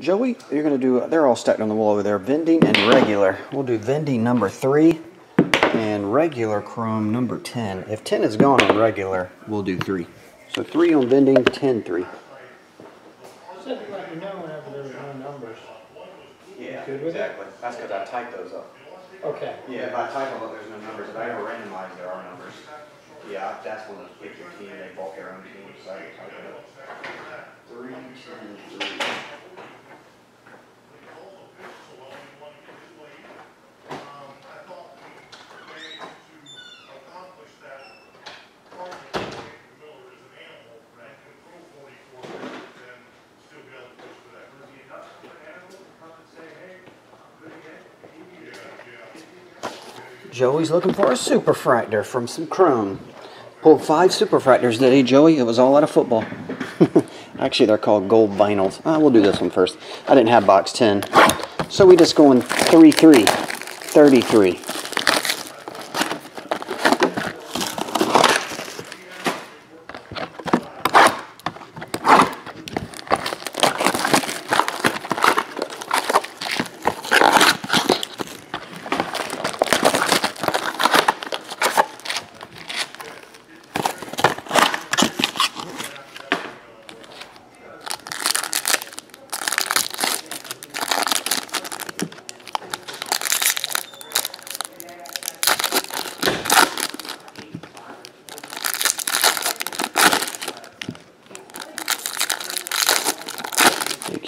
Joey, you're going to do, they're all stacked on the wall over there, vending and regular. We'll do vending number 3 and regular chrome number 10. If 10 is gone on regular, we'll do 3. So 3 on vending, 10, 3. Yeah, exactly. That's because I typed those up. Okay. Yeah, if I type them up, there's no numbers. If I ever randomize, there are numbers. Yeah, that's when they pick your team. They bulk their own team. So I can type it up. 3, 10, 3. Joey's looking for a superfractor from some chrome. Pulled 5 superfractors today, Joey. It was all out of football. Actually, they're called gold vinyls. We'll do this one first. I didn't have box 10. So we just going 33, 33.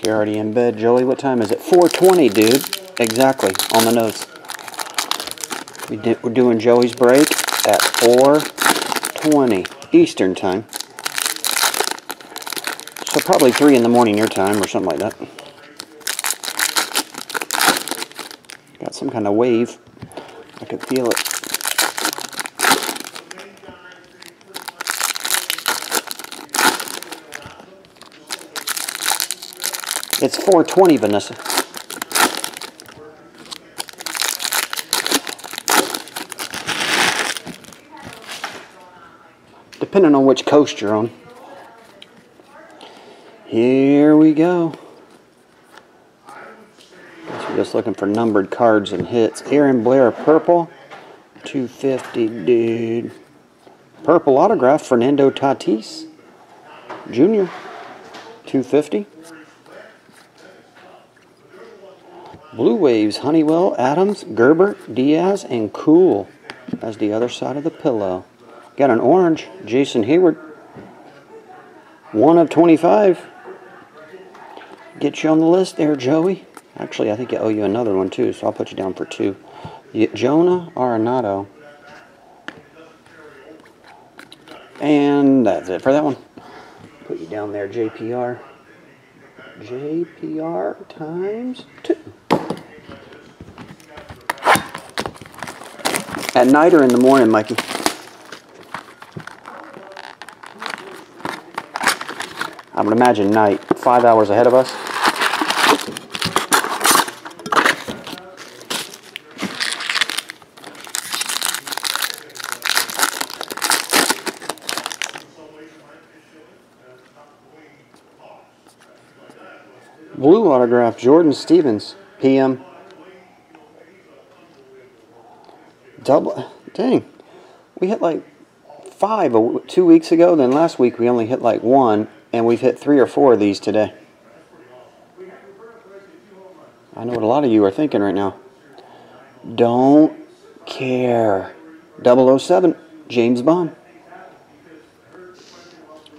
You're already in bed, Joey. What time is it? 4:20, dude. Exactly. On the nose. We're doing Joey's break at 4:20 Eastern time. So probably 3 in the morning your time or something like that. Got some kind of wave. I could feel it. It's 4:20, Vanessa. Depending on which coast you're on. Here we go. Guess we're just looking for numbered cards and hits. Aaron Blair, purple. 250, dude. Purple autograph, Fernando Tatis Jr. 250. Blue Waves, Honeywell, Adams, Gerber, Diaz, and Cool as the other side of the pillow. Got an orange, Jason Hayward. 1 of 25. Get you on the list there, Joey. Actually, I think I owe you another one, too, so I'll put you down for 2. Jonah Arenado. And that's it for that one. Put you down there, JPR. JPR times 2. At night or in the morning, Mikey? I would imagine night. 5 hours ahead of us. Blue autograph, Jordan Stevens, PM. Double, dang, we hit like 5 2 weeks ago, then last week we only hit like 1, and we've hit 3 or 4 of these today. I know what a lot of you are thinking right now. Don't care. 007, James Bond.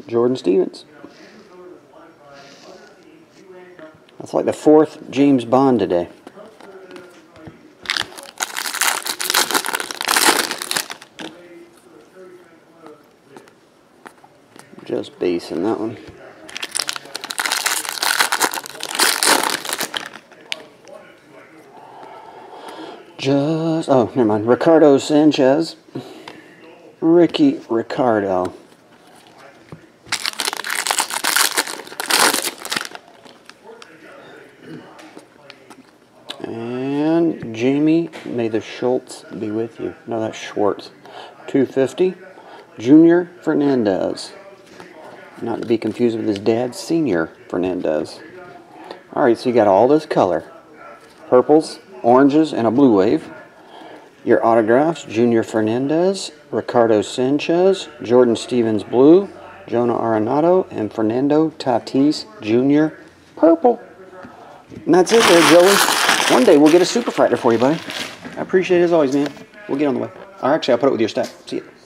Jordan Stevens. That's like the 4th James Bond today. Just base in that one. Just, oh, never mind. Ricardo Sanchez. Ricky Ricardo. And Jamie, may the Schultz be with you. No, that's Schwartz. 250. Junior Fernandez. Not to be confused with his dad, Senior Fernandez. All right, so you got all this color. Purples, oranges, and a blue wave. Your autographs, Junior Fernandez, Ricardo Sanchez, Jordan Stevens blue, Jonah Arenado, and Fernando Tatis Jr. purple. And that's it there, Joey. One day we'll get a super fighter for you, buddy. I appreciate it as always, man. We'll get on the way. Or actually, I'll put it with your stack. See ya.